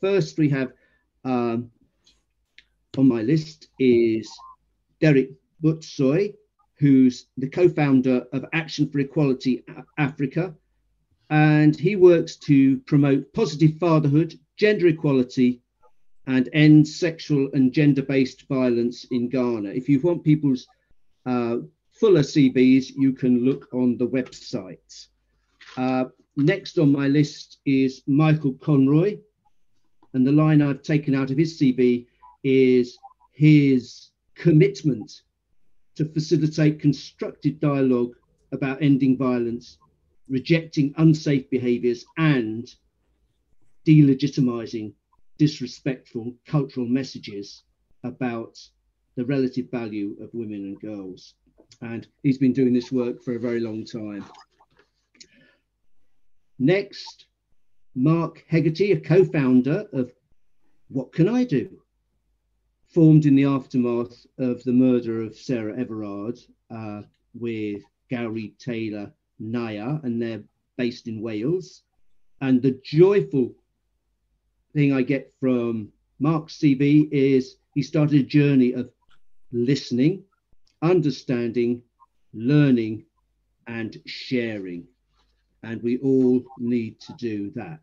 first we have on my list is Derick Botsyoe, who's the co-founder of Action for Equality Africa, and he works to promote positive fatherhood, gender equality, and end sexual and gender-based violence in Ghana. If you want people's fuller CVs, you can look on the website. Next on my list is Michael Conroy, and the line I've taken out of his CV is his commitment to facilitate constructive dialogue about ending violence, rejecting unsafe behaviours, and delegitimising disrespectful cultural messages about the relative value of women and girls. And he's been doing this work for a very long time. Next, Mark Hegarty, a co-founder of What Can I Do?, formed in the aftermath of the murder of Sarah Everard with Gauri Taylor Nayar, and they're based in Wales. And the joyful thing I get from Mark's CV is he started a journey of listening, understanding, learning, and sharing. And we all need to do that.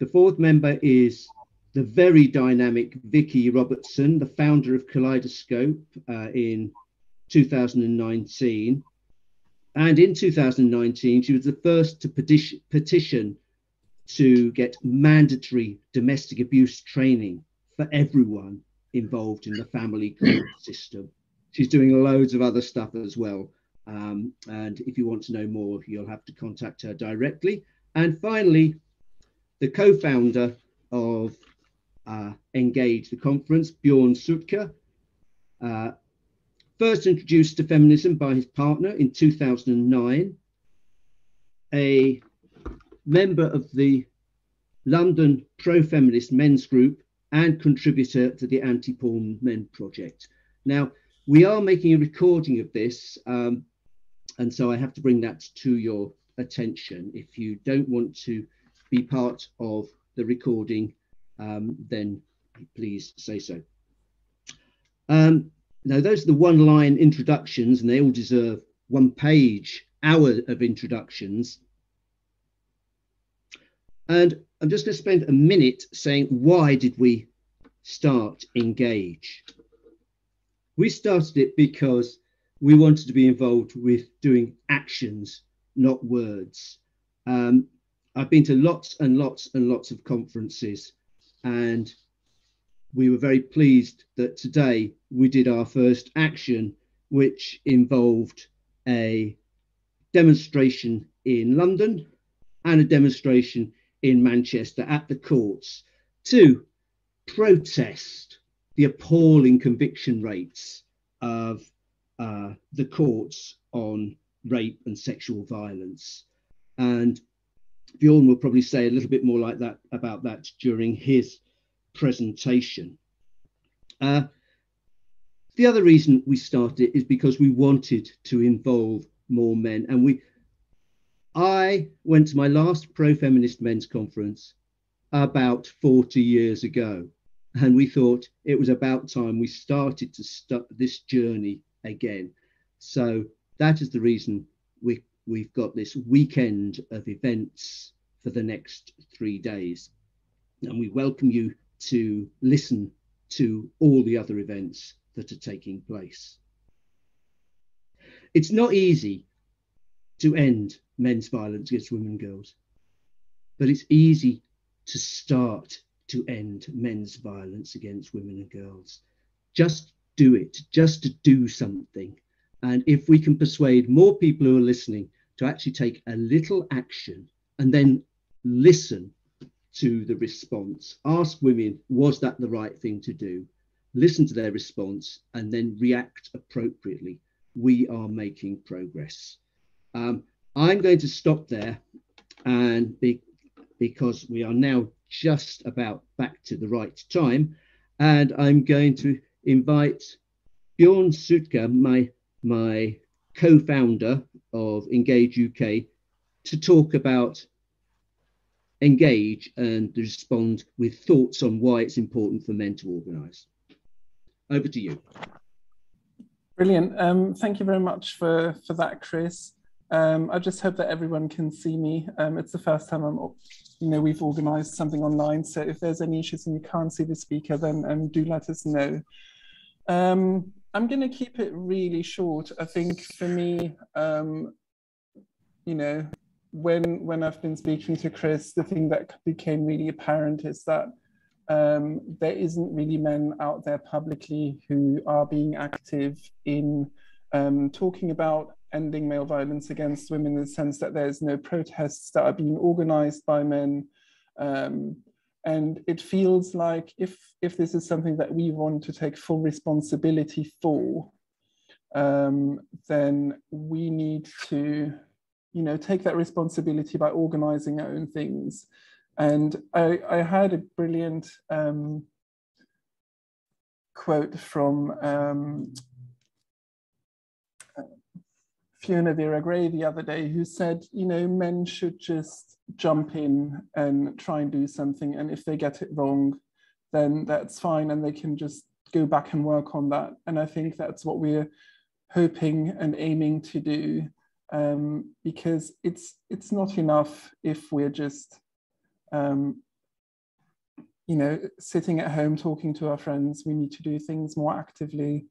The fourth member is the very dynamic Vickie Robertson, the founder of Kaleidoscope in 2019. And in 2019, she was the first to petition to get mandatory domestic abuse training for everyone involved in the family court system. She's doing loads of other stuff as well. And if you want to know more, you'll have to contact her directly. And finally, the co-founder of Engage the Conference, Bjorn Sutka, first introduced to feminism by his partner in 2009, a member of the London pro-feminist men's group and contributor to the Anti-Porn Men Project. Now, we are making a recording of this, and so I have to bring that to your attention. If you don't want to be part of the recording, then please say so. Now, those are the one-line introductions, and they all deserve one-page hour of introductions. And I'm just going to spend a minute saying, why did we start Engage? We started it because we wanted to be involved with doing actions, not words. I've been to lots and lots and lots of conferences, and we were very pleased that today we did our first action, which involved a demonstration in London and a demonstration in Manchester at the courts to protest the appalling conviction rates of the courts on rape and sexual violence. And Bjorn will probably say a little bit more like that about that during his presentation. The other reason we started is because we wanted to involve more men. And I went to my last pro-feminist men's conference about 40 years ago, and we thought it was about time we started to start this journey again. So that is the reason we've got this weekend of events for the next 3 days, and we welcome you to listen to all the other events that are taking place. It's not easy to end men's violence against women and girls, but it's easy to start to end men's violence against women and girls. Just do it, just to do something. And if we can persuade more people who are listening to actually take a little action and then listen to the response, ask women, was that the right thing to do? Listen to their response and then react appropriately. We are making progress. I'm going to stop there, and because we are now just about back to the right time, and I'm going to invite Bjorn Sutka, my co-founder of Engage UK, to talk about engage and respond with thoughts on why it's important for men to organise. Over to you. Brilliant. Thank you very much for that, Chris. I just hope that everyone can see me. It's the first time we've organised something online, so if there's any issues and you can't see the speaker, then do let us know. I'm going to keep it really short. I think for me, when I've been speaking to Chris, the thing that became really apparent is that there isn't really men out there publicly who are being active in talking about ending male violence against women, in the sense that there's no protests that are being organized by men. And it feels like if this is something that we want to take full responsibility for, then we need to, take that responsibility by organizing our own things. And I had a brilliant quote from Fiona Vera Gray the other day, who said, men should just jump in and try and do something. And if they get it wrong, then that's fine. And they can just go back and work on that. And I think that's what we're hoping and aiming to do, because it's not enough if we're just, sitting at home talking to our friends. We need to do things more actively.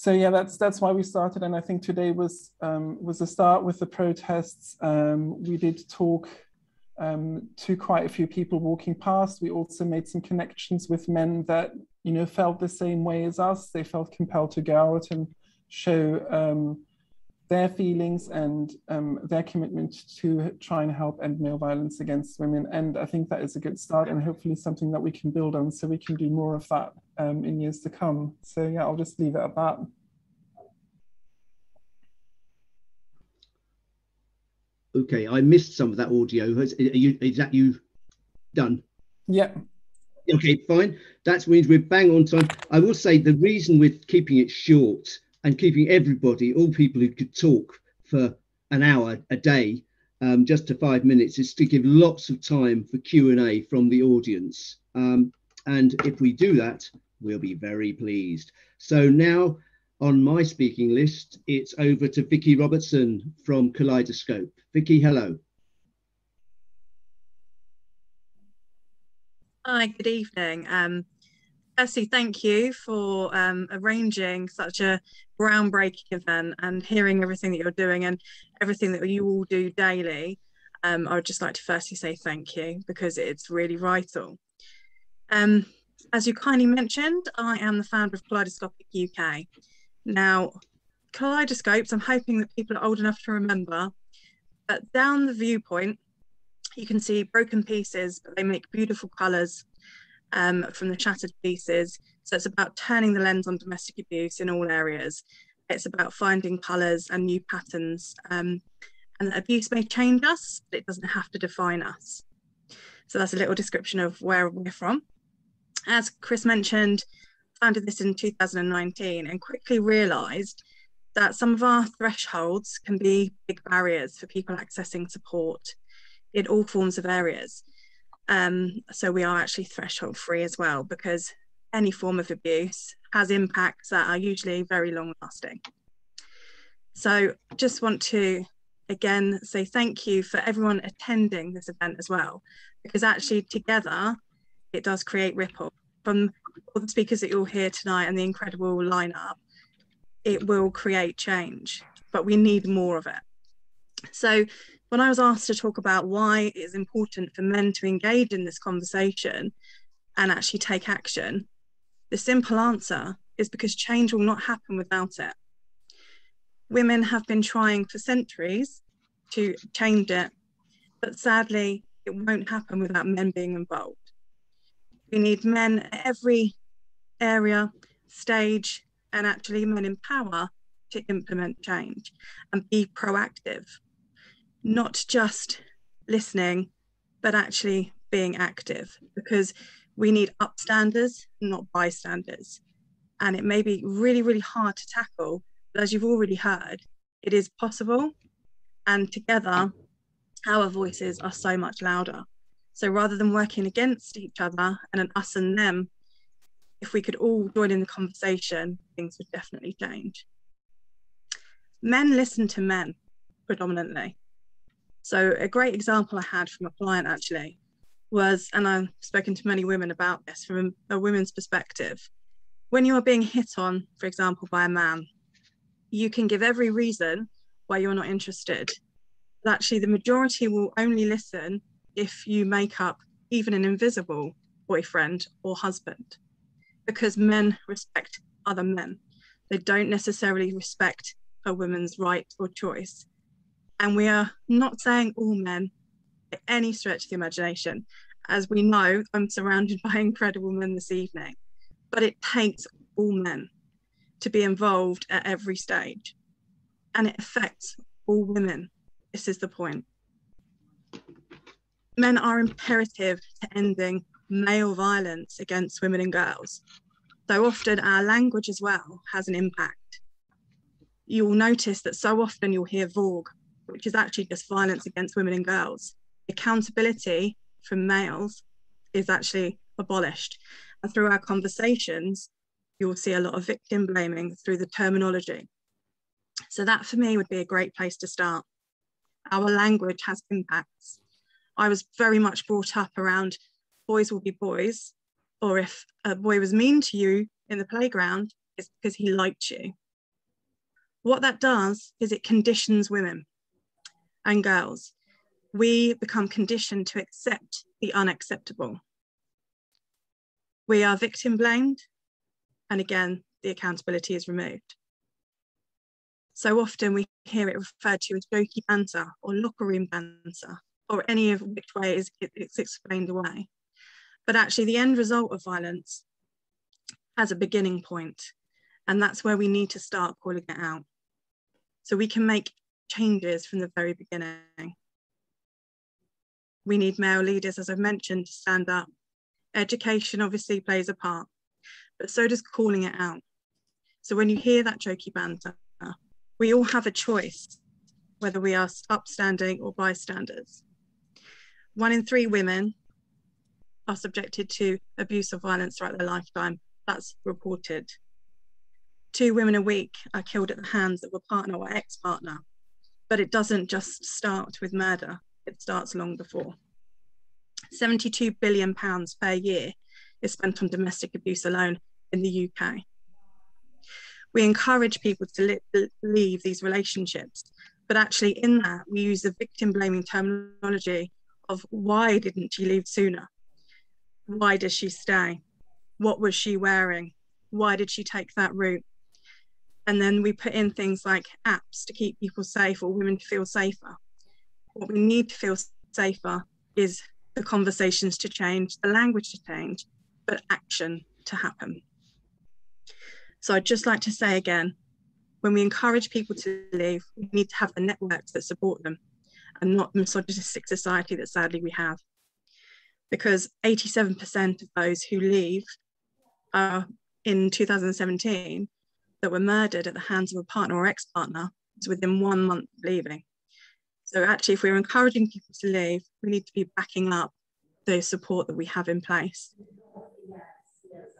So yeah, that's why we started, and I think today was a start with the protests. We did talk to quite a few people walking past. We also made some connections with men that felt the same way as us. They felt compelled to go out and show their feelings and their commitment to try and help end male violence against women. And I think that is a good start, and hopefully something that we can build on so we can do more of that in years to come. So yeah, I'll just leave it at that. Okay, I missed some of that audio. Is that you done? Yeah. Okay, fine. That means we're bang on time. I will say the reason we're keeping it short and keeping everybody, all people who could talk for an hour a day, just to 5 minutes, is to give lots of time for Q&A from the audience. And if we do that, we'll be very pleased. So now on my speaking list, it's over to Vickie Robertson from Kaleidoscope. Vickie, hello. Hi, good evening. Firstly, thank you for arranging such a groundbreaking event and hearing everything that you're doing and everything that you all do daily. I would just like to firstly say thank you, because it's really vital. As you kindly mentioned, I am the founder of Kaleidoscope UK. Now, Kaleidoscopes, I'm hoping that people are old enough to remember, but down the viewpoint, you can see broken pieces, but they make beautiful colours from the shattered pieces. So it's about turning the lens on domestic abuse in all areas. It's about finding colours and new patterns, and that abuse may change us, but it doesn't have to define us. So that's a little description of where we're from. As Chris mentioned, founded this in 2019 and quickly realised that some of our thresholds can be big barriers for people accessing support in all forms of areas. So we are actually threshold free as well, because any form of abuse has impacts that are usually very long lasting. So just want to again say thank you for everyone attending this event as well, because actually together it does create ripple. From all the speakers that you'll hear tonight and the incredible lineup, it will create change, but we need more of it. So when I was asked to talk about why it's important for men to engage in this conversation and actually take action, the simple answer is because change will not happen without it. Women have been trying for centuries to change it, but sadly, it won't happen without men being involved. We need men at every area, stage, and actually men in power to implement change and be proactive. Not just listening, but actually being active, because we need upstanders, not bystanders. And it may be really, really hard to tackle, but as you've already heard, it is possible. And together, our voices are so much louder. So rather than working against each other and an us and them, if we could all join in the conversation, things would definitely change. Men listen to men predominantly. So a great example I had from a client actually was, and I've spoken to many women about this from a women's perspective, when you are being hit on, for example, by a man, you can give every reason why you're not interested. But actually the majority will only listen if you make up even an invisible boyfriend or husband, because men respect other men. They don't necessarily respect a woman's right or choice. And we are not saying all men by any stretch of the imagination. As we know, I'm surrounded by incredible men this evening, but it takes all men to be involved at every stage, and it affects all women. This is the point. Men are imperative to ending male violence against women and girls. So often our language as well has an impact. You will notice that so often you'll hear VORG, which is actually just violence against women and girls. Accountability from males is actually abolished. And through our conversations, you will see a lot of victim blaming through the terminology. So that for me would be a great place to start. Our language has impacts. I was very much brought up around boys will be boys, or if a boy was mean to you in the playground, it's because he liked you. What that does is it conditions women and girls. We become conditioned to accept the unacceptable. We are victim blamed. And again, the accountability is removed. So often we hear it referred to as jokey banter or locker room banter, or any of which way it's explained away. But actually the end result of violence has a beginning point, and that's where we need to start calling it out. So we can make changes from the very beginning. We need male leaders, as I've mentioned, to stand up. Education obviously plays a part, but so does calling it out. So when you hear that jokey banter, we all have a choice, whether we are upstanding or bystanders. 1 in 3 women are subjected to abuse or violence throughout their lifetime. That's reported. 2 women a week are killed at the hands of a partner or ex-partner, but it doesn't just start with murder. It starts long before. £72 billion per year is spent on domestic abuse alone in the UK. We encourage people to leave these relationships, but actually in that we use the victim blaming terminology of why didn't she leave sooner? Why does she stay? What was she wearing? Why did she take that route? And then we put in things like apps to keep people safe or women to feel safer. What we need to feel safer is the conversations to change, the language to change, but action to happen. So I'd just like to say again, when we encourage people to leave, we need to have the networks that support them and not the misogynistic society that sadly we have. Because 87% of those who leave are in 2017 that were murdered at the hands of a partner or ex-partner was within 1 month of leaving. So actually, if we're encouraging people to leave, we need to be backing up the support that we have in place.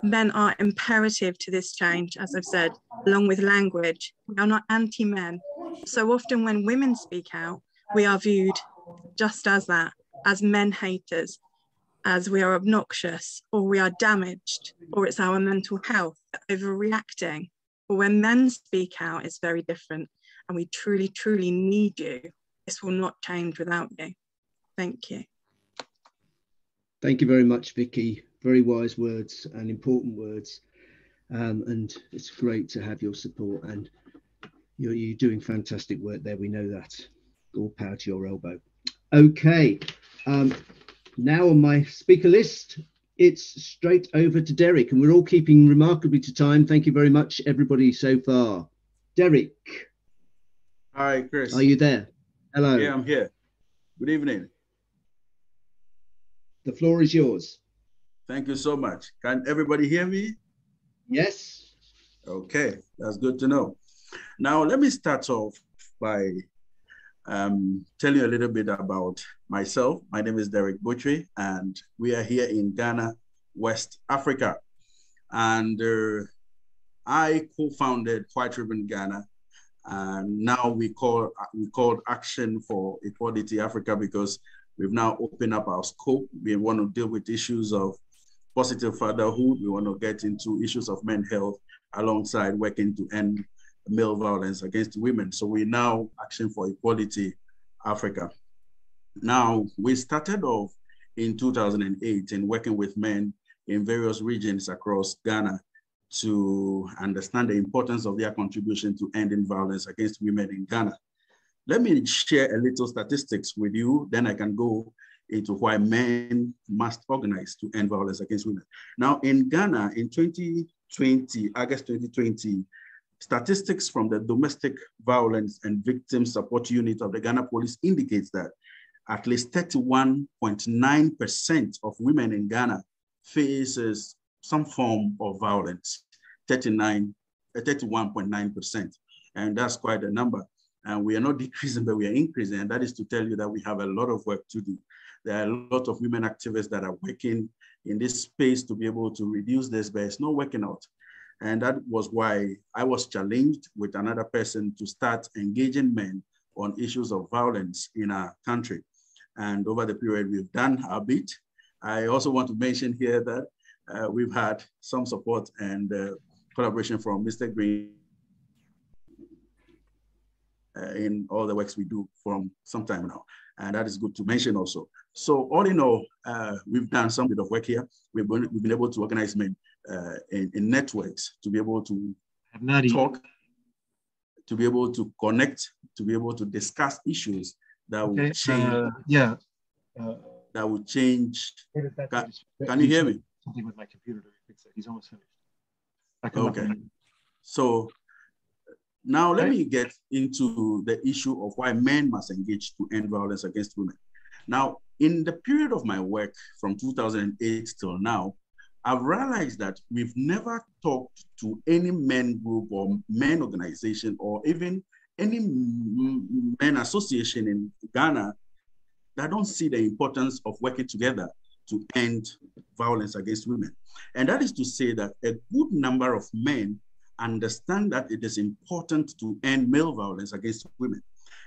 Men are imperative to this change, as I've said, along with language. We are not anti-men. So often when women speak out, we are viewed just as that, as men haters, as we are obnoxious, or we are damaged, or it's our mental health, overreacting. But when men speak out, it's very different, and we truly, truly need you. This will not change without you. Thank you. Thank you very much, Vickie. Very wise words and important words, and it's great to have your support, and you're doing fantastic work there. We know that. All power to your elbow. Okay, now on my speaker list, it's straight over to Derick, and we're all keeping remarkably to time. Thank you very much, everybody, so far. Derick. Hi, Chris. Are you there? Hello. Yeah, I'm here. Good evening. The floor is yours. Thank you so much. Can everybody hear me? Yes. Okay, that's good to know. Now, let me start off by Tell you a little bit about myself. My name is Derick Botsyoe, and we are here in Ghana, West Africa. And I co-founded White Ribbon Ghana, and now we called Action for Equality Africa, because we've now opened up our scope. We want to deal with issues of positive fatherhood. We want to get into issues of men's health alongside working to end male violence against women. So we now Action for Equality Africa. Now, we started off in 2008 in working with men in various regions across Ghana to understand the importance of their contribution to ending violence against women in Ghana. Let me share a little statistics with you, then I can go into why men must organize to end violence against women. Now, in Ghana, in 2020, August 2020, statistics from the Domestic Violence and Victim Support Unit of the Ghana Police indicates that at least 31.9% of women in Ghana faces some form of violence, 31.9%. And that's quite a number. And we are not decreasing, but we are increasing. And that is to tell you that we have a lot of work to do. There are a lot of women activists that are working in this space to be able to reduce this, but it's not working out. And that was why I was challenged with another person to start engaging men on issues of violence in our country. And over the period, we've done our bit. I also want to mention here that we've had some support and collaboration from Mr. Green in all the works we do from some time now. And that is good to mention also. So all in all, we've done some bit of work here. We've been able to organize men in networks to be able to talk, to be able to connect, to be able to discuss issues that will change. That will change. Can you hear me? Something with my computer to fix it. He's almost finished. Okay. So now let me get into the issue of why men must engage to end violence against women. Now, in the period of my work from 2008 till now, I've realized that we've never talked to any men group or men organization or even any men association in Ghana that don't see the importance of working together to end violence against women. And that is to say that a good number of men understand that it is important to end male violence against women.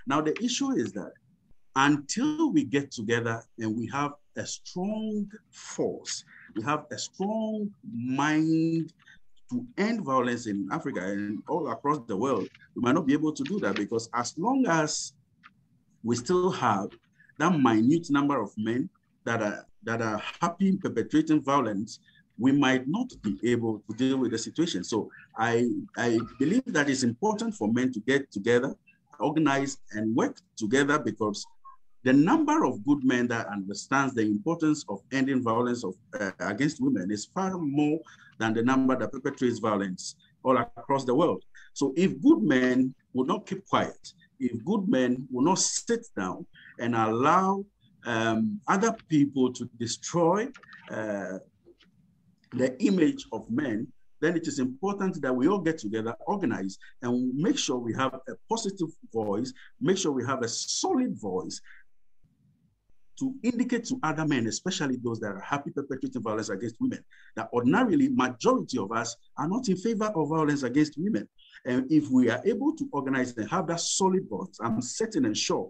Now, the issue is that until we get together and we have a strong force, we have a strong mind to end violence in Africa and all across the world, we might not be able to do that, because as long as we still have that minute number of men that are happy perpetrating violence, we might not be able to deal with the situation. So I believe that it's important for men to get together, organize and work together, because the number of good men that understands the importance of ending violence against women is far more than the number that perpetrates violence all across the world. So if good men would not keep quiet, if good men will not sit down and allow other people to destroy the image of men, then it is important that we all get together, organize, and make sure we have a positive voice, make sure we have a solid voice to indicate to other men, especially those that are happy perpetrating violence against women, that ordinarily majority of us are not in favor of violence against women. And if we are able to organize and have that solid voice, I'm certain and sure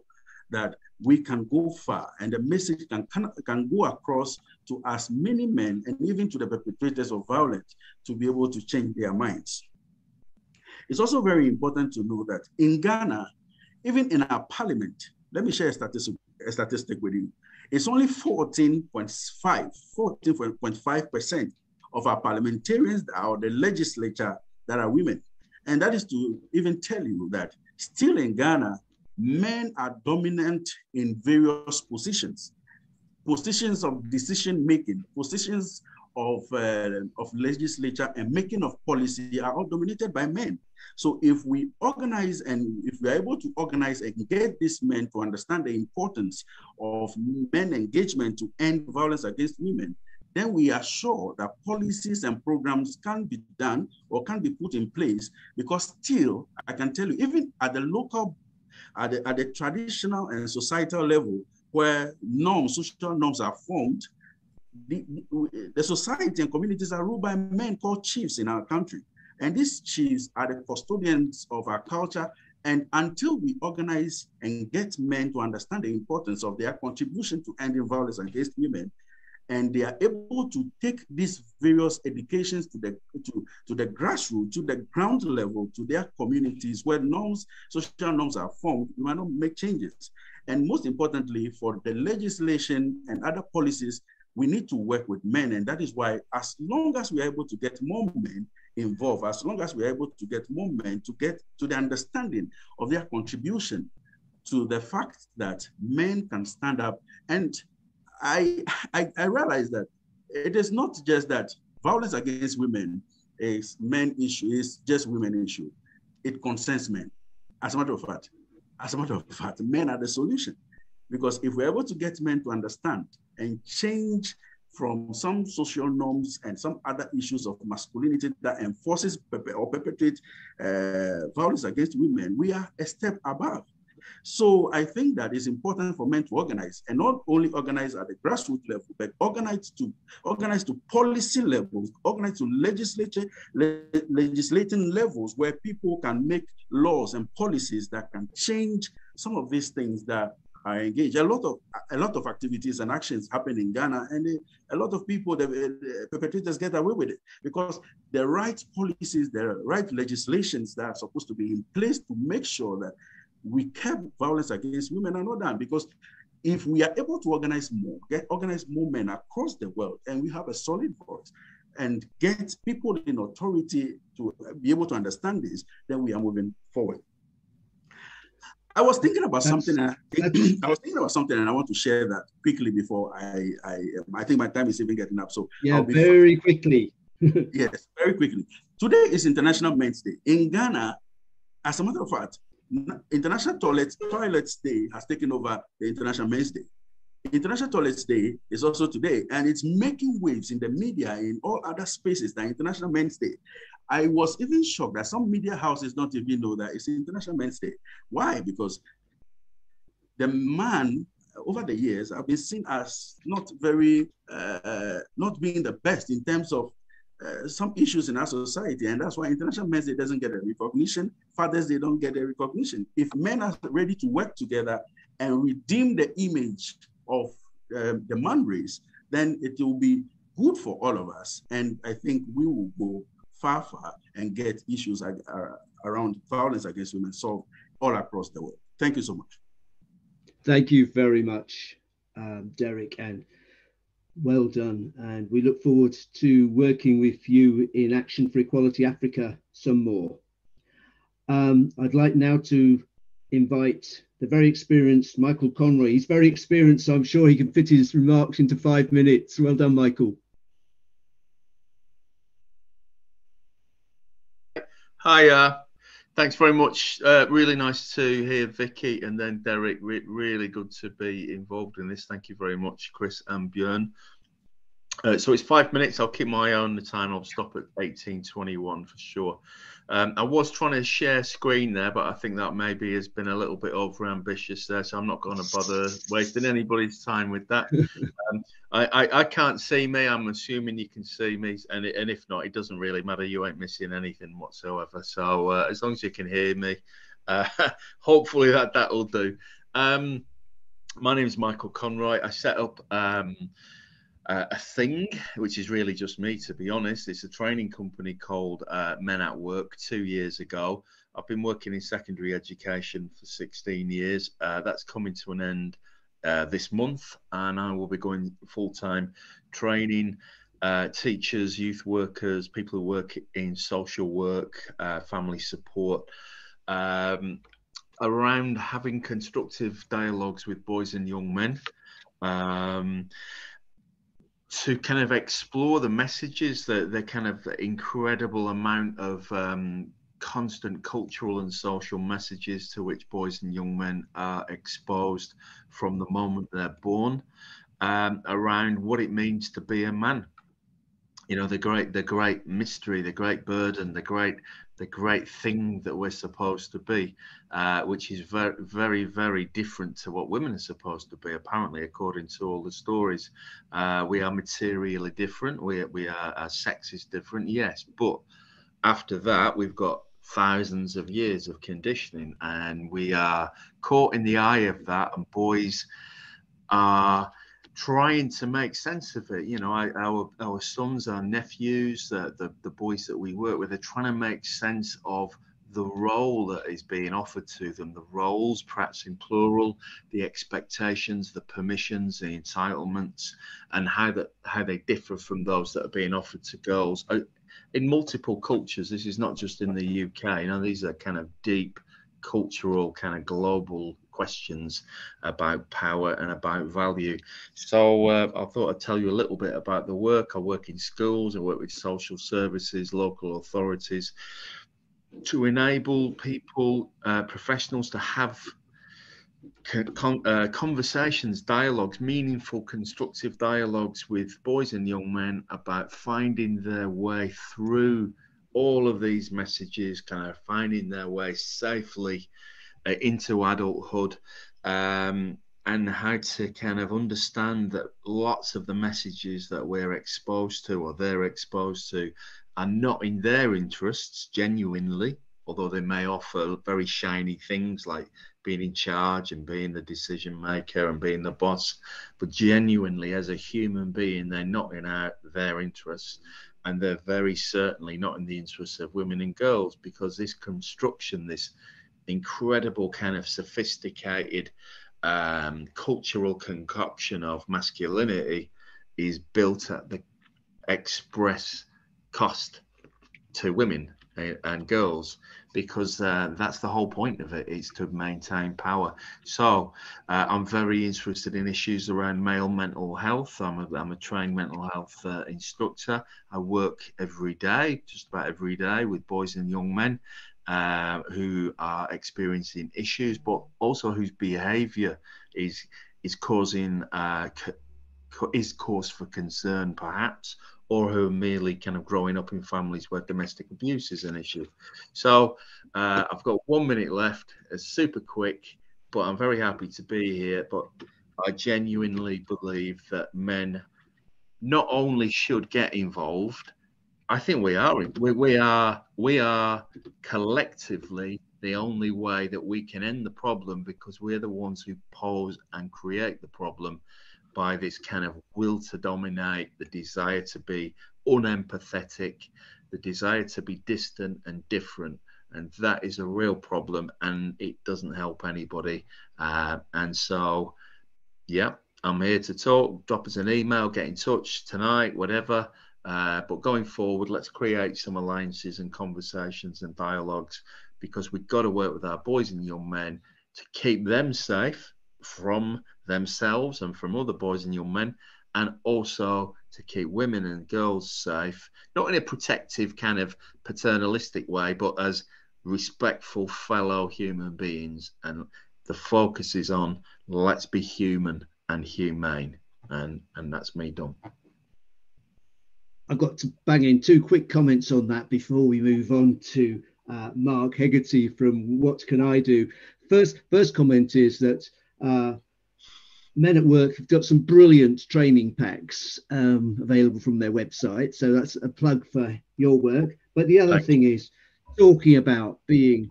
that we can go far, and the message can go across to as many men and even to the perpetrators of violence to be able to change their minds. It's also very important to know that in Ghana, even in our parliament, let me share a statistic with you. It's only 14.5% of our parliamentarians or the legislature that are women. And that is to even tell you that still in Ghana, men are dominant in various positions, positions of decision making, positions of legislature and making of policy are all dominated by men. So if we organize and if we are able to organize and get these men to understand the importance of men engagement to end violence against women, then we are sure that policies and programs can be done or can be put in place, because still, I can tell you, even at the local at the traditional and societal level, where norms, social norms are formed, the society and communities are ruled by men called chiefs in our country. And these chiefs are the custodians of our culture. And until we organize and get men to understand the importance of their contribution to ending violence against women, and they are able to take these various educations to the grassroots, to the ground level, to their communities where norms, social norms are formed, we might not make changes. And most importantly, for the legislation and other policies, we need to work with men. And that is why, as long as we are able to get more men involved, as long as we are able to get more men to get to the understanding of their contribution to the fact that men can stand up. And I realize that it is not just that violence against women is men issue, it's just women issue. It concerns men. As a matter of fact, men are the solution. Because if we're able to get men to understand and change from some social norms and some other issues of masculinity that enforces or perpetuates violence against women, we are a step above. So I think that it's important for men to organize, and not only organize at the grassroots level, but organize to policy levels, organize to legislating levels where people can make laws and policies that can change some of these things that are engaged. A lot of activities and actions happen in Ghana, and a lot of people, the perpetrators, get away with it because the right policies, the right legislations that are supposed to be in place to make sure that we kept violence against women are not done. Because if we are able to organize more men across the world, and we have a solid voice and get people in authority to be able to understand this, then we are moving forward. I was thinking about something. And I want to share that quickly before I think my time is even getting up. So yeah, very quickly. Yes, very quickly. Today is International Men's Day in Ghana. As a matter of fact, International Toilets Day has taken over the International Men's Day. International Toilets Day is also today, and it's making waves in the media, in all other spaces, the International Men's Day. I was even shocked that some media houses don't even know that it's International Men's Day. Why? Because the man, over the years, I've been seen as not being the best in terms of some issues in our society, and that's why International Men's Day doesn't get a recognition. Fathers Day don't get a recognition. If men are ready to work together and redeem the image of the man race, then it will be good for all of us, and I think we will go far and get issues around violence against women solved all across the world. Thank you so much. Thank you very much, Derick, and well done. And we look forward to working with you in Action for Equality Africa some more. I'd like now to invite the very experienced Michael Conroy. He's very experienced, so I'm sure he can fit his remarks into 5 minutes. Well done, Michael. Hi, thanks very much. Really nice to hear Vickie and then Derick. Really good to be involved in this. Thank you very much, Chris and Bjorn. So it's 5 minutes. I'll keep my eye on the time. I'll stop at 18:21 for sure. I was trying to share screen there, but I think that maybe has been a little bit over ambitious there, so I'm not going to bother wasting anybody's time with that. I can't see me. I'm assuming you can see me, and if not, it doesn't really matter. You ain't missing anything whatsoever. So as long as you can hear me, hopefully that'll do. My name is Michael Conroy. I set up a thing, which is really just me, to be honest. It's a training company called Men at Work 2 years ago. I've been working in secondary education for 16 years. That's coming to an end this month, and I will be going full-time training teachers, youth workers, people who work in social work, family support, around having constructive dialogues with boys and young men, to kind of explore the messages, the kind of incredible amount of constant cultural and social messages to which boys and young men are exposed from the moment they're born, around what it means to be a man. You know, the great mystery, the great burden, the great the great thing that we're supposed to be, which is very, very, very different to what women are supposed to be, apparently, according to all the stories. We are materially different. Our sex is different, yes. But after that, we've got thousands of years of conditioning, and we are caught in the eye of that, and boys are trying to make sense of it. You know, our sons, our nephews, the boys that we work with are trying to make sense of the role that is being offered to them, the roles, perhaps in plural, the expectations, the permissions, the entitlements, and how they differ from those that are being offered to girls. In multiple cultures, this is not just in the UK. You know, these are kind of deep cultural, kind of global questions about power and about value. So I thought I'd tell you a little bit about the work. I work in schools, I work with social services, local authorities, to enable people, professionals, to have conversations, dialogues, meaningful, constructive dialogues with boys and young men about finding their way through all of these messages, kind of finding their way safely into adulthood, and how to kind of understand that lots of the messages that we're exposed to, or they're exposed to, are not in their interests genuinely, although they may offer very shiny things like being in charge and being the decision maker and being the boss. But genuinely, as a human being, they're not in their interests, and they're very certainly not in the interests of women and girls, because this construction, this incredible kind of sophisticated cultural concoction of masculinity, is built at the express cost to women and girls, because that's the whole point of it, is to maintain power. So I'm very interested in issues around male mental health. I'm a trained mental health instructor. I work every day, just about every day, with boys and young men who are experiencing issues, but also whose behavior is causing is cause for concern, perhaps, or who are merely kind of growing up in families where domestic abuse is an issue. So I've got 1 minute left. It's super quick, but I'm very happy to be here. But I genuinely believe that men not only should get involved, I think we are collectively the only way that we can end the problem, because we're the ones who pose and create the problem by this kind of will to dominate, the desire to be unempathetic, the desire to be distant and different. And that is a real problem, and it doesn't help anybody. And so, yeah, I'm here to talk. Drop us an email, get in touch tonight, whatever. But going forward, let's create some alliances and conversations and dialogues, because we've got to work with our boys and young men to keep them safe from themselves and from other boys and young men, and also to keep women and girls safe, not in a protective kind of paternalistic way, but as respectful fellow human beings. And the focus is on, let's be human and humane, and that's me done. I've got to bang in two quick comments on that before we move on to Mark Hegarty from What Can I Do. First comment is that Men at Work have got some brilliant training packs available from their website, so that's a plug for your work. But the other thing is talking about being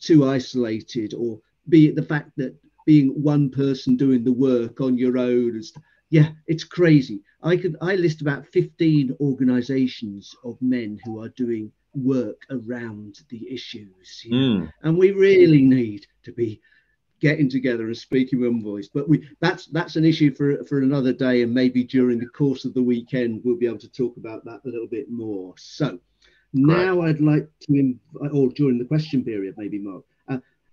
too isolated, or be it the fact that being one person doing the work on your own. Yeah, it's crazy. I list about 15 organisations of men who are doing work around the issues, you know? And we really need to be getting together and speaking one voice. But that's an issue for another day, and maybe during the course of the weekend we'll be able to talk about that a little bit more. So now I'd like to invite, or during the question period maybe, Mark.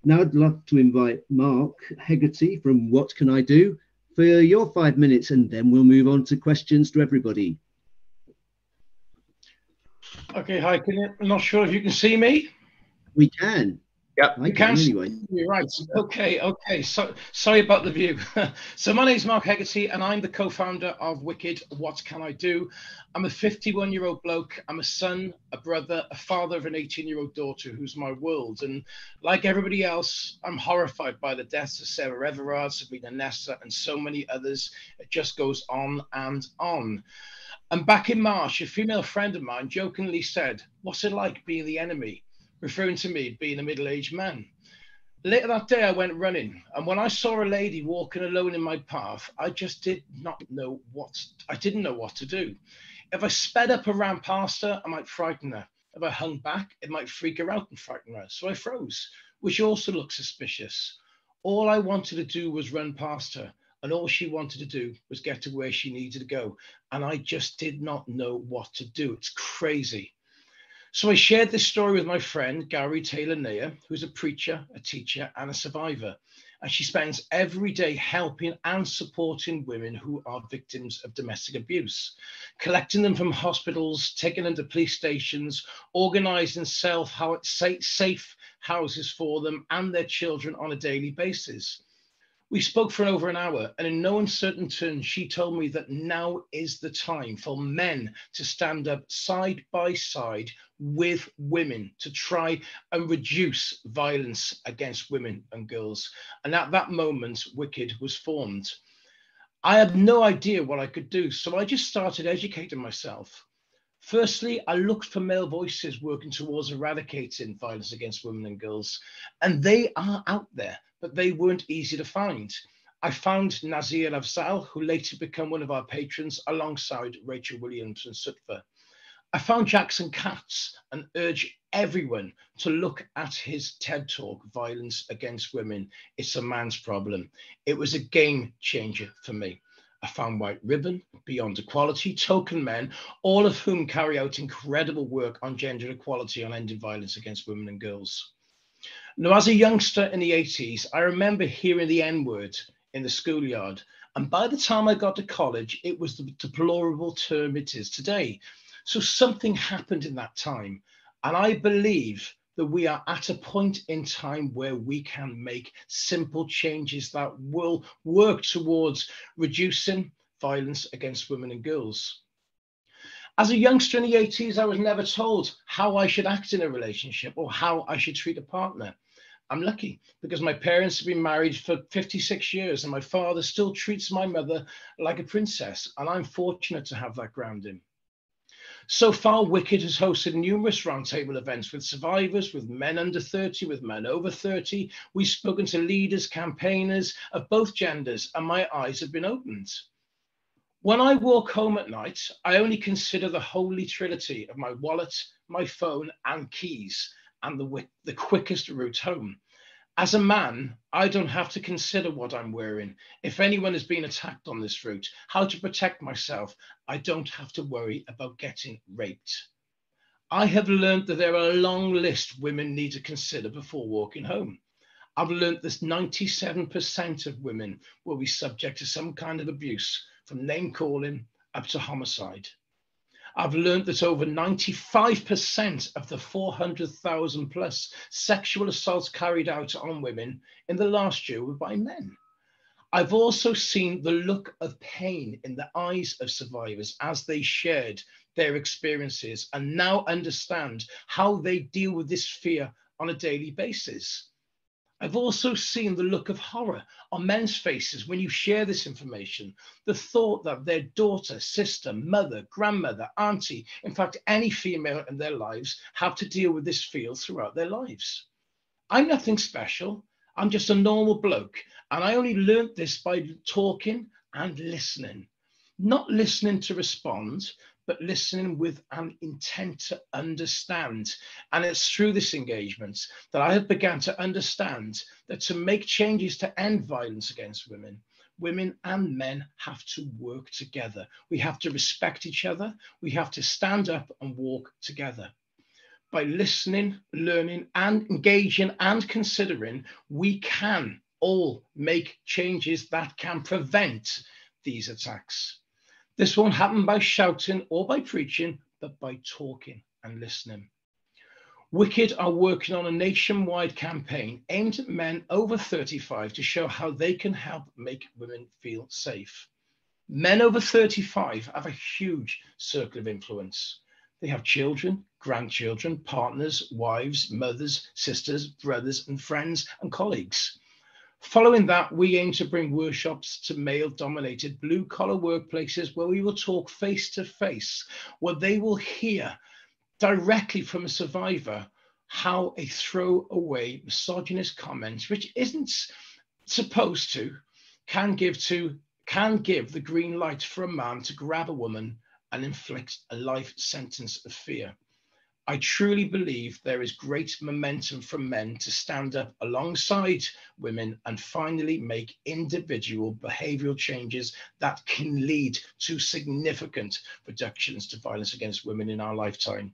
Now I'd love to invite Mark Hegarty from What Can I Do for your 5 minutes, and then we'll move on to questions to everybody. Okay, hi, I'm not sure if you can see me. We can. Yeah, you can anyway. You're right. Okay. So sorry about the view. So my name is Mark Hegarty, and I'm the co-founder of Wicked. What Can I Do? I'm a 51-year-old bloke. I'm a son, a brother, a father of an 18-year-old daughter who's my world. And like everybody else, I'm horrified by the deaths of Sarah Everard, Sabina Nessa, and so many others. It just goes on and on. And back in March, a female friend of mine jokingly said, "What's it like being the enemy?" referring to me being a middle-aged man. Later that day, I went running, and when I saw a lady walking alone in my path, I just didn't know what to do. If I sped up and ran past her, I might frighten her. If I hung back, it might freak her out and frighten her. So I froze, which also looked suspicious. All I wanted to do was run past her, and all she wanted to do was get to where she needed to go. And I just did not know what to do. It's crazy. So I shared this story with my friend, Gauri Taylor Nayar, who's a preacher, a teacher, and a survivor. And she spends every day helping and supporting women who are victims of domestic abuse, collecting them from hospitals, taking them to police stations, organizing safe houses for them and their children on a daily basis. We spoke for over an hour, and in no uncertain terms, she told me that now is the time for men to stand up side by side with women to try and reduce violence against women and girls. And at that moment, Wicked was formed. I had no idea what I could do, so I just started educating myself. Firstly, I looked for male voices working towards eradicating violence against women and girls, and they are out there, but they weren't easy to find. I found Nazir Afzal, who later became one of our patrons, alongside Rachel Williams and Sutka. I found Jackson Katz and urge everyone to look at his TED Talk, Violence Against Women, It's a Man's Problem. It was a game changer for me. I found White Ribbon, Beyond Equality, Token Men, all of whom carry out incredible work on gender equality and ending violence against women and girls. Now, as a youngster in the 80s, I remember hearing the N-word in the schoolyard. And by the time I got to college, it was the deplorable term it is today. So something happened in that time. And I believe that we are at a point in time where we can make simple changes that will work towards reducing violence against women and girls. As a youngster in the 80s, I was never told how I should act in a relationship or how I should treat a partner. I'm lucky because my parents have been married for 56 years and my father still treats my mother like a princess, and I'm fortunate to have that grounding. So far, Wicked has hosted numerous roundtable events with survivors, with men under 30, with men over 30. We've spoken to leaders, campaigners of both genders, and my eyes have been opened. When I walk home at night, I only consider the holy trinity of my wallet, my phone, and keys, and the quickest route home. As a man, I don't have to consider what I'm wearing. If anyone has been attacked on this route, how to protect myself, I don't have to worry about getting raped. I have learned that there are a long list women need to consider before walking home. I've learned that 97% of women will be subject to some kind of abuse, from name calling up to homicide. I've learned that over 95% of the 400,000 plus sexual assaults carried out on women in the last year were by men. I've also seen the look of pain in the eyes of survivors as they shared their experiences and now understand how they deal with this fear on a daily basis. I've also seen the look of horror on men's faces when you share this information, the thought that their daughter, sister, mother, grandmother, auntie, in fact, any female in their lives have to deal with this fear throughout their lives. I'm nothing special. I'm just a normal bloke. And I only learnt this by talking and listening, not listening to respond, but listening with an intent to understand. And it's through this engagement that I have begun to understand that to make changes to end violence against women, women and men have to work together. We have to respect each other. We have to stand up and walk together. By listening, learning, and engaging and considering, we can all make changes that can prevent these attacks. This won't happen by shouting or by preaching, but by talking and listening. Wicked are working on a nationwide campaign aimed at men over 35 to show how they can help make women feel safe. Men over 35 have a huge circle of influence. They have children, grandchildren, partners, wives, mothers, sisters, brothers and friends and colleagues. Following that, we aim to bring workshops to male-dominated blue-collar workplaces where we will talk face-to-face, where they will hear directly from a survivor how a throwaway misogynist comment, which isn't supposed to, can give the green light for a man to grab a woman and inflict a life sentence of fear. I truly believe there is great momentum from men to stand up alongside women and finally make individual behavioural changes that can lead to significant reductions to violence against women in our lifetime.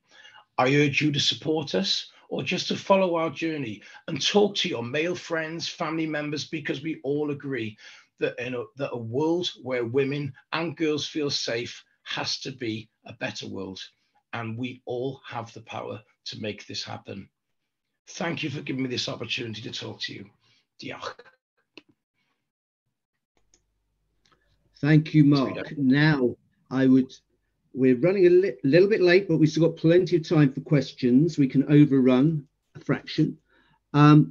I urge you to support us or just to follow our journey and talk to your male friends, family members, because we all agree that, that a world where women and girls feel safe has to be a better world. And we all have the power to make this happen. Thank you for giving me this opportunity to talk to you. Diolch. Thank you, Mark. Now, we're running a little bit late, but we've still got plenty of time for questions. We can overrun a fraction. I've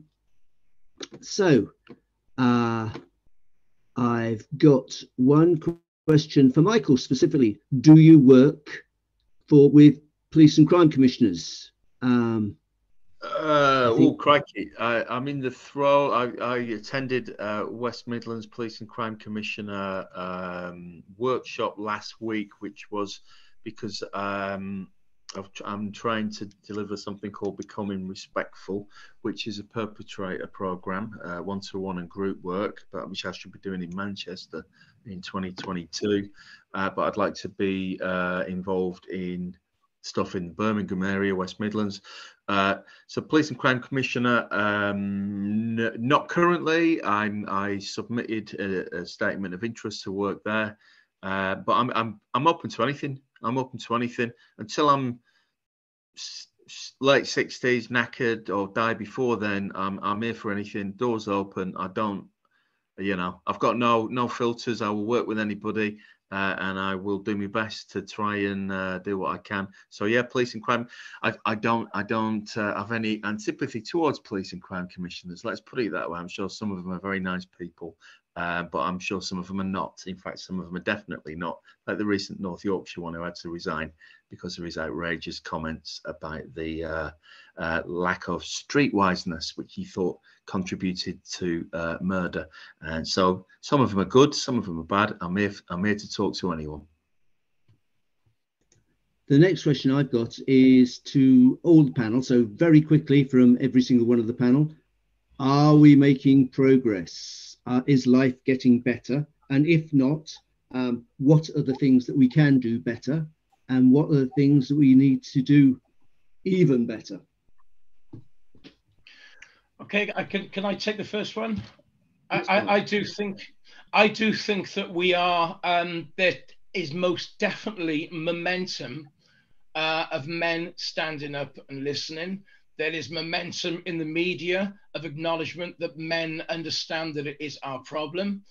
got one question for Michael specifically. Do you work with police and crime commissioners? Crikey. I'm in the throw. I attended West Midlands Police and Crime Commissioner workshop last week, which was because I'm trying to deliver something called Becoming Respectful, which is a perpetrator program, one-to-one and group work, but which I should be doing in Manchester in 2022. But I'd like to be involved in stuff in the Birmingham area, West Midlands. So Police and Crime Commissioner, not currently. I submitted a statement of interest to work there, but I'm open to anything. I'm open to anything until I'm late 60s, knackered, or die before then. I'm here for anything. Doors open. I don't, I've got no filters. I will work with anybody, and I will do my best to try and do what I can. So yeah, police and crime. I don't have any antipathy towards police and crime commissioners. Let's put it that way. I'm sure some of them are very nice people. But I'm sure some of them are not. In fact, some of them are definitely not. Like the recent North Yorkshire one who had to resign because of his outrageous comments about the lack of streetwiseness, which he thought contributed to murder. And so some of them are good, some of them are bad. I'm here to talk to anyone. The next question I've got is to all the panel. So very quickly from every single one of the panel, are we making progress? Is life getting better? And if not, what are the things that we can do better? And what are the things that we need to do even better? Okay, can I take the first one? I do think that we are, there is most definitely momentum of men standing up and listening. There is momentum in the media of acknowledgement that men understand that it is our problem.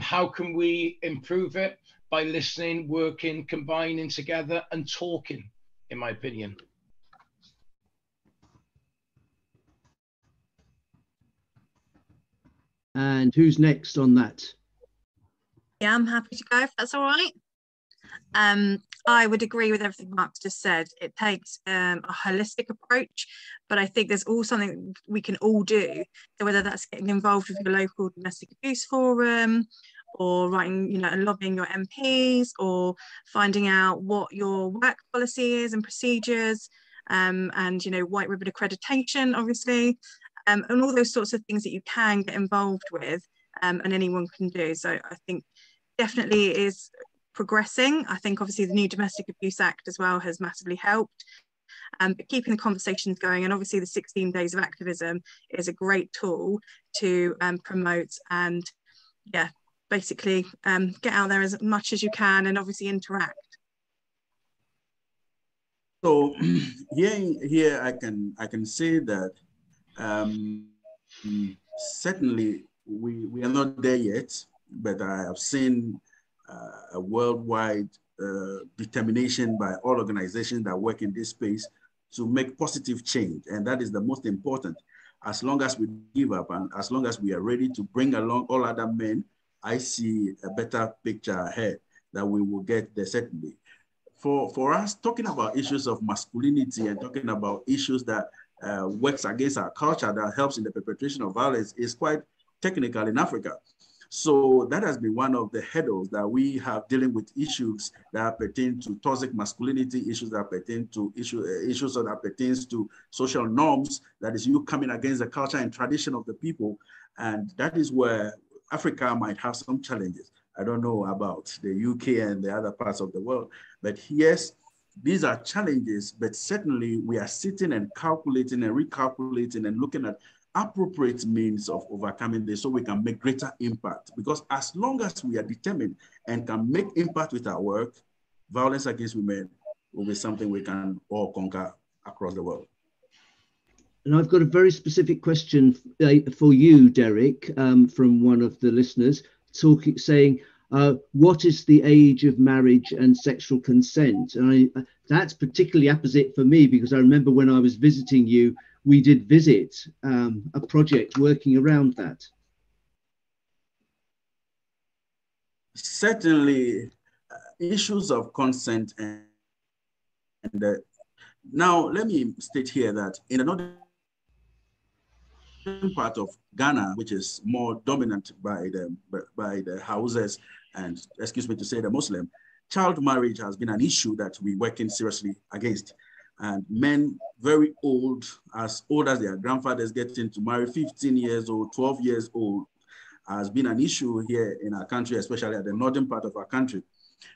How can we improve it? By listening, working, combining together and talking, in my opinion. And who's next on that? Yeah, I'm happy to go if that's all right. I would agree with everything Mark's just said. It takes a holistic approach, but I think there's all something we can all do. So whether that's getting involved with your local domestic abuse forum, or writing, and lobbying your MPs, or finding out what your work policy is and procedures, and White Ribbon accreditation, obviously, and all those sorts of things that you can get involved with, and anyone can do. So I think definitely it is progressing. I think obviously the new Domestic Abuse Act as well has massively helped, but keeping the conversations going, and obviously the 16 days of activism is a great tool to promote and basically get out there as much as you can and obviously interact. So here I can say that certainly we are not there yet, but I have seen a worldwide determination by all organizations that work in this space to make positive change. And that is the most important. As long as we give up and as long as we are ready to bring along all other men, I see a better picture ahead that we will get there certainly. For us, talking about issues of masculinity and talking about issues that works against our culture that helps in the perpetration of violence is quite technical in Africa. So that has been one of the hurdles that we have dealing with issues that pertain to toxic masculinity, issues that pertain to issues that pertains to social norms, that is you coming against the culture and tradition of the people. And that is where Africa might have some challenges. I don't know about the UK and the other parts of the world, but yes, these are challenges, but certainly we are sitting and calculating and recalculating and looking at appropriate means of overcoming this so we can make greater impact. Because as long as we are determined and can make impact with our work, violence against women will be something we can all conquer across the world. And I've got a very specific question for you, Derick, from one of the listeners, saying, what is the age of marriage and sexual consent? And that's particularly apposite for me because I remember when I was visiting you, we did visit a project working around that. Certainly, issues of consent. And now, let me state here that in another part of Ghana, which is more dominant by the Hausas, and excuse me to say the Muslim, child marriage has been an issue that we're working seriously against. And men very old, as old as their grandfathers, getting to marry 15 years old, 12 years old, has been an issue here in our country, especially at the northern part of our country.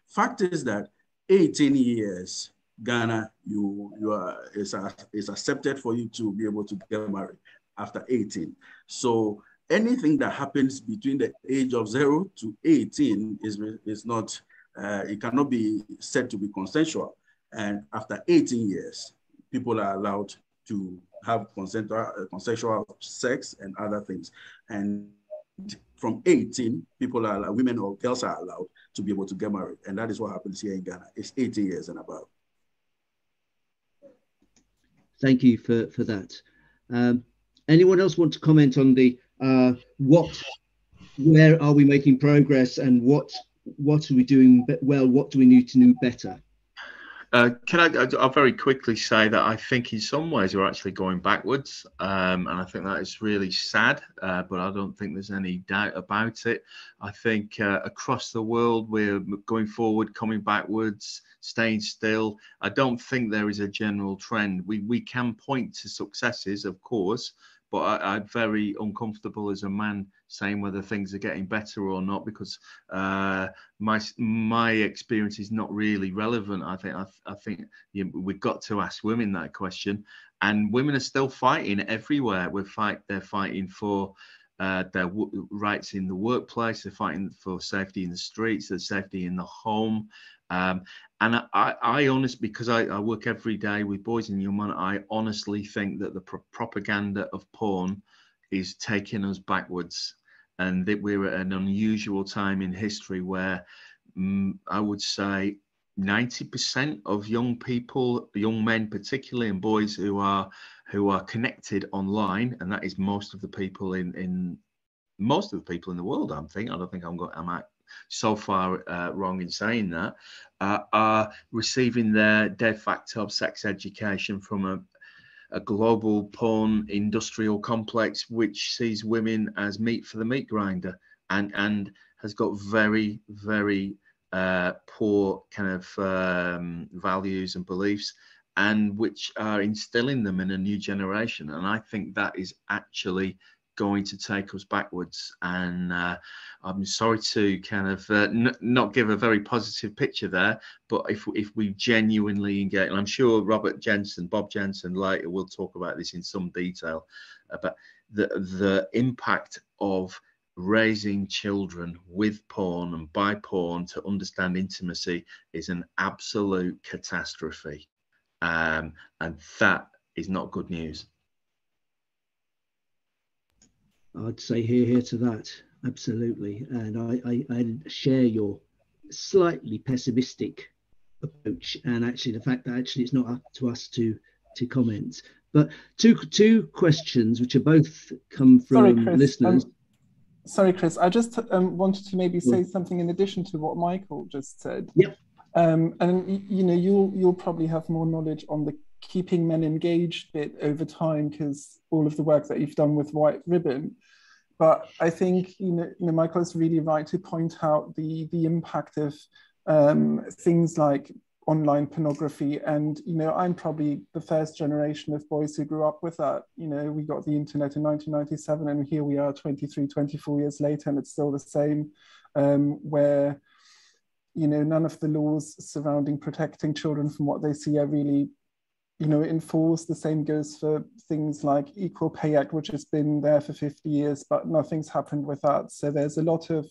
Fact is that 18 years, Ghana, it's accepted for you to be able to get married after 18. So anything that happens between the age of 0 to 18 is not, it cannot be said to be consensual. And after 18 years, people are allowed to have consensual sex and other things. And from 18, women or girls are allowed to be able to get married. And that is what happens here in Ghana. It's 18 years and above. Thank you for that. Anyone else want to comment on the where are we making progress and what are we doing well? What do we need to do better? I'll very quickly say that I think in some ways we're actually going backwards, and I think that is really sad, but I don't think there's any doubt about it. I think across the world we're going forward, coming backwards, staying still. I don't think there is a general trend. We can point to successes, of course, but I'm very uncomfortable as a man saying whether things are getting better or not, because my experience is not really relevant. I think we've got to ask women that question, and women are still fighting everywhere. They're fighting for their rights in the workplace. They're fighting for safety in the streets, their safety in the home. And I honestly, because I work every day with boys and young men, I honestly think that the propaganda of porn is taking us backwards, and that we're at an unusual time in history where I would say 90% of young people, young men particularly, and boys who are connected online, and that is most of the people in the world. I'm so far wrong in saying that, are receiving their de facto sex education from a global porn industrial complex which sees women as meat for the meat grinder, and has got very, very poor kind of values and beliefs, and which are instilling them in a new generation. And I think that is actually going to take us backwards, and I'm sorry to kind of not give a very positive picture there, but if we genuinely engage, and I'm sure Bob Jensen later will talk about this in some detail, about the impact of raising children with porn and by porn to understand intimacy is an absolute catastrophe. And that is not good news. I'd say hear, hear to that, absolutely. And I share your slightly pessimistic approach, and actually the fact that actually it's not up to us to comment. But two questions which are both come from listeners. Sorry, Chris, I just wanted to maybe say something in addition to what Michael just said. Yep. And you know, you'll probably have more knowledge on the keeping men engaged bit over time, because all of the work that you've done with White Ribbon. But I think you know Michael is really right to point out the impact of things like online pornography. And you know, I'm probably the first generation of boys who grew up with that. You know, we got the internet in 1997, and here we are 24 years later, and it's still the same, where you know, none of the laws surrounding protecting children from what they see are really, you know, enforced. The same goes for things like Equal Pay Act, which has been there for 50 years, but nothing's happened with that. So there's a lot of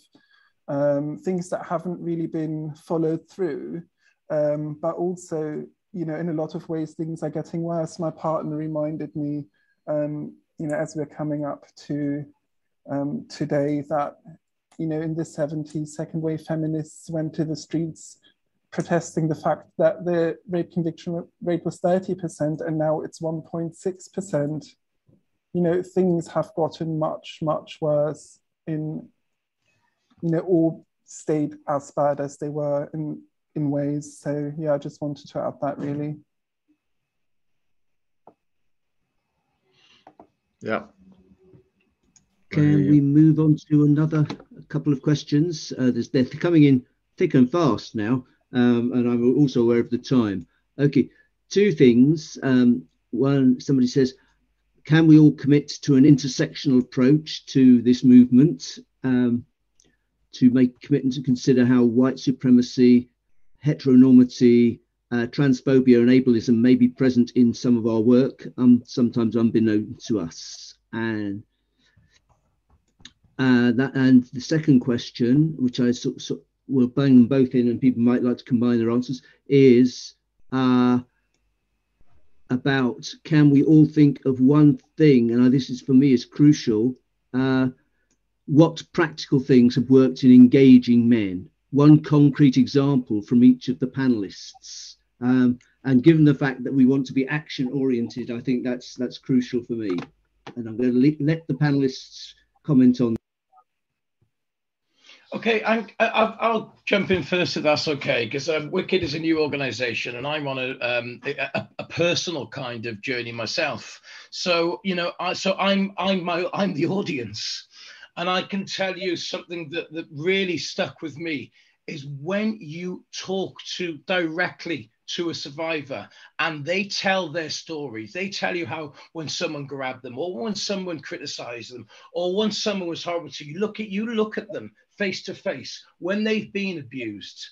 things that haven't really been followed through. But also, you know, in a lot of ways, things are getting worse. My partner reminded me, you know, as we're coming up to today, that, you know, in the 70s, second wave feminists went to the streets protesting the fact that the rape conviction rate was 30%, and now it's 1.6%. You know, things have gotten much, much worse in, you know, all stayed as bad as they were in ways. So yeah, I just wanted to add that really. Yeah. Can we move on to another couple of questions? They're coming in thick and fast now, and I'm also aware of the time. Okay, two things. One, somebody says, can we all commit to an intersectional approach to this movement, to make commitments and consider how white supremacy, heteronormity, transphobia and ableism may be present in some of our work, sometimes unbeknown to us. And and the second question, which I will bang them both in, and people might like to combine their answers, is about, can we all think of one thing, and this is for me is crucial, what practical things have worked in engaging men? One concrete example from each of the panelists, and given the fact that we want to be action oriented, I think that's crucial for me, and I'm going to let the panelists comment on. Okay, I'll jump in first if that's okay, because Wicked is a new organisation and I'm on a personal kind of journey myself. So you know, I'm the audience. And I can tell you something that really stuck with me is when you talk directly to a survivor and they tell their stories. They tell you how when someone grabbed them or when someone criticized them or when someone was horrible to you, look at them face to face. When they've been abused,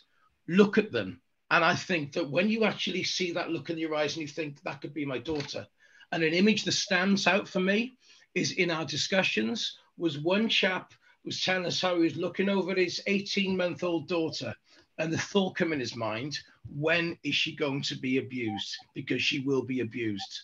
look at them. And I think that when you actually see that look in your eyes and you think that could be my daughter. And an image that stands out for me is in our discussions was one chap was telling us how he was looking over his 18-month-old daughter. And the thought came in his mind, when is she going to be abused? Because she will be abused.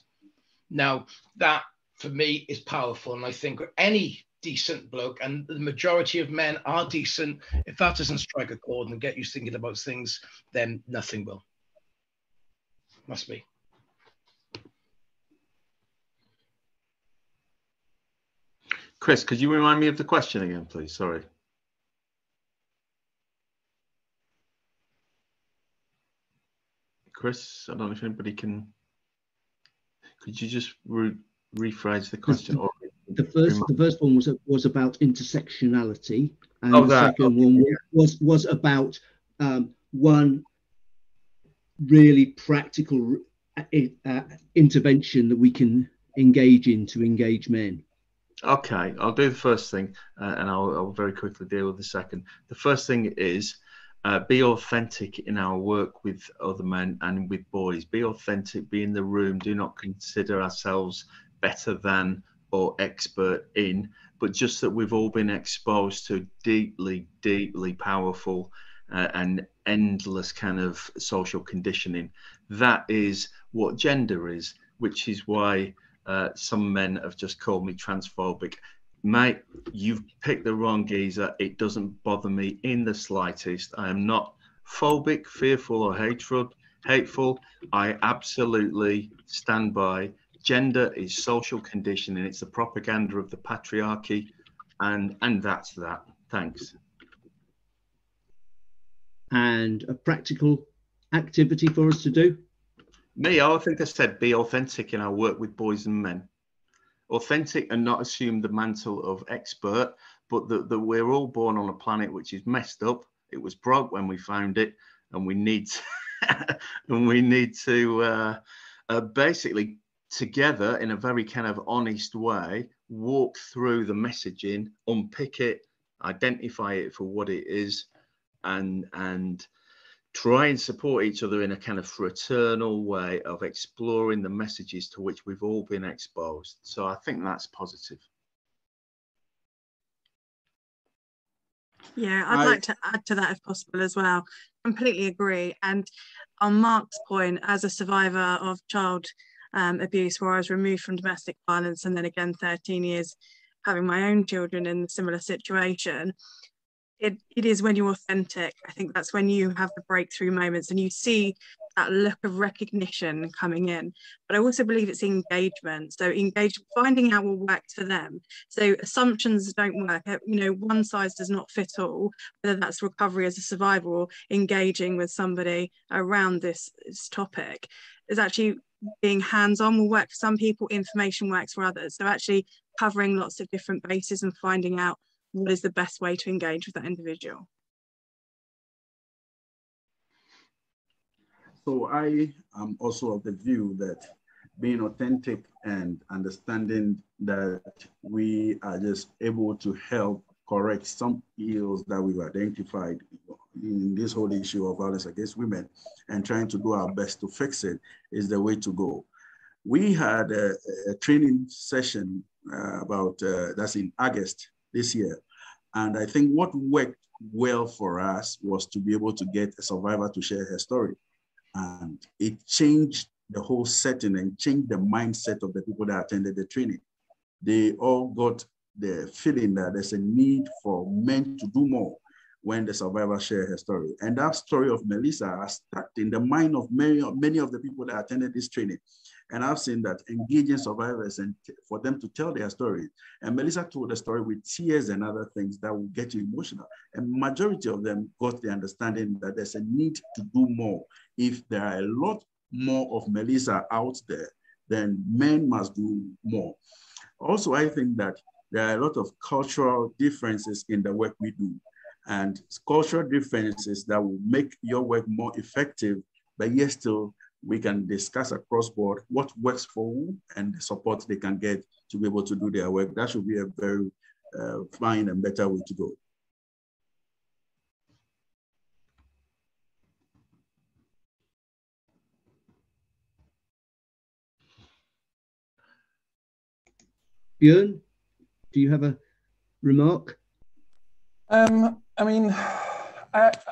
Now, that for me is powerful. And I think any decent bloke, and the majority of men are decent, if that doesn't strike a chord and get you thinking about things, then nothing will. Must be. Chris, could you remind me of the question again, please? Sorry. Chris, I don't know if anybody can. Could you just rephrase the question? The first one was about intersectionality, and the second one was about one really practical intervention that we can engage in to engage men. Okay, I'll do the first thing, and I'll very quickly deal with the second. The first thing is. Be authentic in our work with other men and with boys. Be authentic, be in the room. Do not consider ourselves better than or expert in, but just that we've all been exposed to deeply, deeply powerful and endless kind of social conditioning. That is what gender is, which is why some men have just called me transphobic. Mate, you've picked the wrong geezer. It doesn't bother me in the slightest. I am not phobic, fearful or hateful. I absolutely stand by. Gender is social conditioning. It's the propaganda of the patriarchy. And that's that. Thanks. And a practical activity for us to do? Me, I think I said be authentic in our work with boys and men. Authentic and not assume the mantle of expert, but that we're all born on a planet which is messed up. It was broke when we found it, and we need to, basically together in a very kind of honest way, walk through the messaging, unpick it, identify it for what it is, and try and support each other in a kind of fraternal way of exploring the messages to which we've all been exposed. So I think that's positive. Yeah, I'd like to add to that if possible as well. Completely agree. And on Mark's point, as a survivor of child abuse, where I was removed from domestic violence, and then again 13 years having my own children in a similar situation, it is when you're authentic. I think that's when you have the breakthrough moments and you see that look of recognition coming in. But I also believe it's engagement. So engagement, finding out what works for them. So assumptions don't work. You know, one size does not fit all, whether that's recovery as a survivor or engaging with somebody around this topic. Is actually being hands-on will work for some people, information works for others. So actually covering lots of different bases and finding out what is the best way to engage with that individual. So I am also of the view that being authentic and understanding that we are just able to help correct some ills that we've identified in this whole issue of violence against women and trying to do our best to fix it is the way to go. We had a training session that's in August this year. And I think what worked well for us was to be able to get a survivor to share her story. And it changed the whole setting and changed the mindset of the people that attended the training. They all got the feeling that there's a need for men to do more when the survivor shared her story. And that story of Melissa has stuck in the mind of many of the people that attended this training. And I've seen that engaging survivors and for them to tell their story. And Melissa told a story with tears and other things that will get you emotional. And majority of them got the understanding that there's a need to do more. If there are a lot more of Melissa out there, then men must do more. Also, I think that there are a lot of cultural differences in the work we do. And cultural differences that will make your work more effective, but yet still we can discuss across board what works for who and the support they can get to be able to do their work. That should be a very fine and better way to go. Bjorn, do you have a remark? I mean,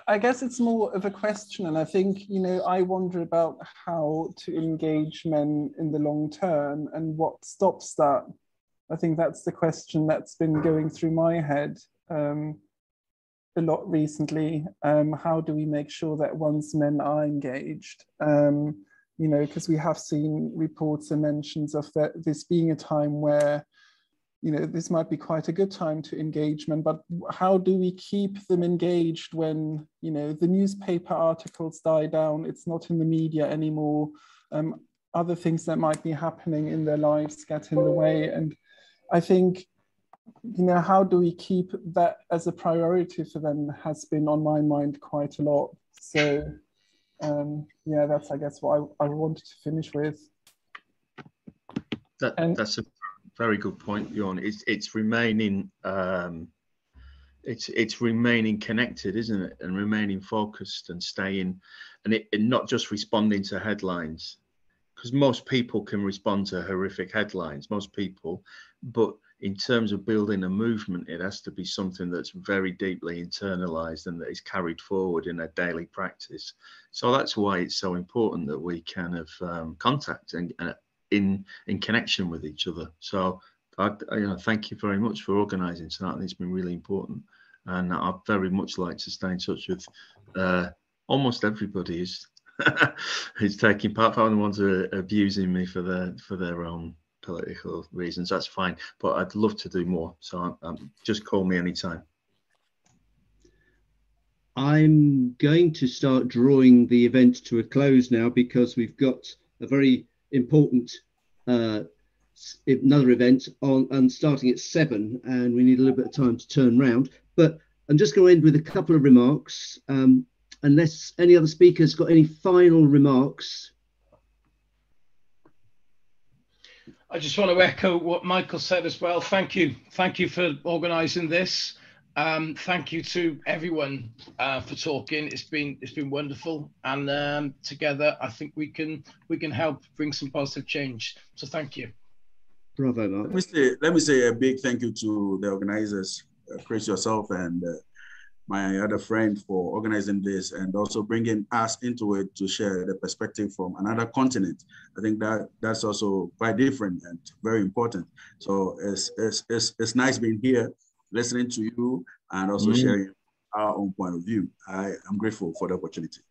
I guess it's more of a question, and I think, you know, I wonder about how to engage men in the long term and what stops that. I think that's the question that's been going through my head a lot recently. How do we make sure that once men are engaged, you know, because we have seen reports and mentions of this being a time where, you know, this might be quite a good time to engagement, but how do we keep them engaged when, you know, the newspaper articles die down, it's not in the media anymore, other things that might be happening in their lives get in the way. And I think, you know, how do we keep that as a priority for them has been on my mind quite a lot. So, yeah, that's, I guess, what I wanted to finish with. That's a very good point, Bjorn. It's remaining it's remaining connected, isn't it? And remaining focused and staying, and not just responding to headlines, because most people can respond to horrific headlines, most people, but in terms of building a movement, it has to be something that's very deeply internalized and that is carried forward in a daily practice. So that's why it's so important that we kind of contact and in connection with each other. So I thank you very much for organising tonight. It's been really important, and I'd very much like to stay in touch with almost everybody who's taking part. I'm the ones who are abusing me for their own political reasons. That's fine, but I'd love to do more. So just call me anytime. I'm going to start drawing the event to a close now, because we've got a very important another event on, and starting at 7, and we need a little bit of time to turn round. But I'm just going to end with a couple of remarks, unless any other speakers got any final remarks. I just want to echo what Michael said as well. Thank you. Thank you for organising this. Thank you to everyone for talking. It's been wonderful, and together I think we can help bring some positive change. So thank you. Bravo, Mark. Let me say a big thank you to the organisers, Chris, yourself, and my other friend for organising this, and also bringing us into it to share the perspective from another continent. I think that's also quite different and very important. So it's nice being here, listening to you, and also sharing our own point of view. I am grateful for the opportunity.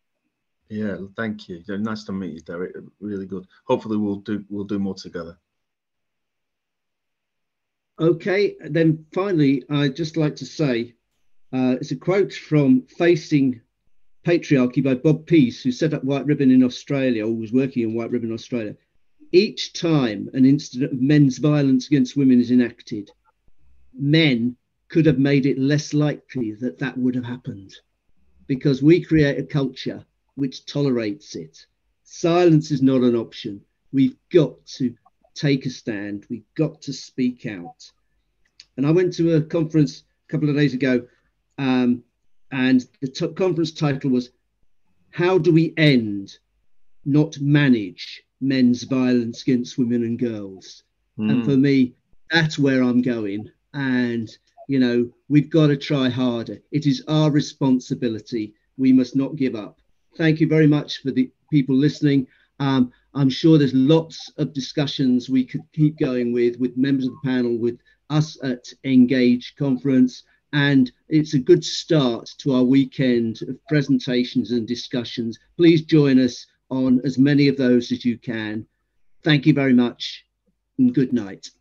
Yeah, thank you. Nice to meet you, Derick. Really good. Hopefully we'll do more together. Okay, then finally, I'd just like to say, it's a quote from Facing Patriarchy by Bob Peace, who set up White Ribbon in Australia, or was working in White Ribbon Australia. Each time an incident of men's violence against women is enacted, men could have made it less likely that that would have happened, because we create a culture which tolerates it. Silence is not an option. We've got to take a stand. We've got to speak out. And I went to a conference a couple of days ago, and the conference title was "How Do We End, Not Manage, Men's Violence Against Women and Girls?" And for me, that's where I'm going. And, you know, we've got to try harder. It is our responsibility. We must not give up. Thank you very much for the people listening. I'm sure there's lots of discussions we could keep going with members of the panel, with us at Engage Conference. And it's a good start to our weekend of presentations and discussions. Please join us on as many of those as you can. Thank you very much, and good night.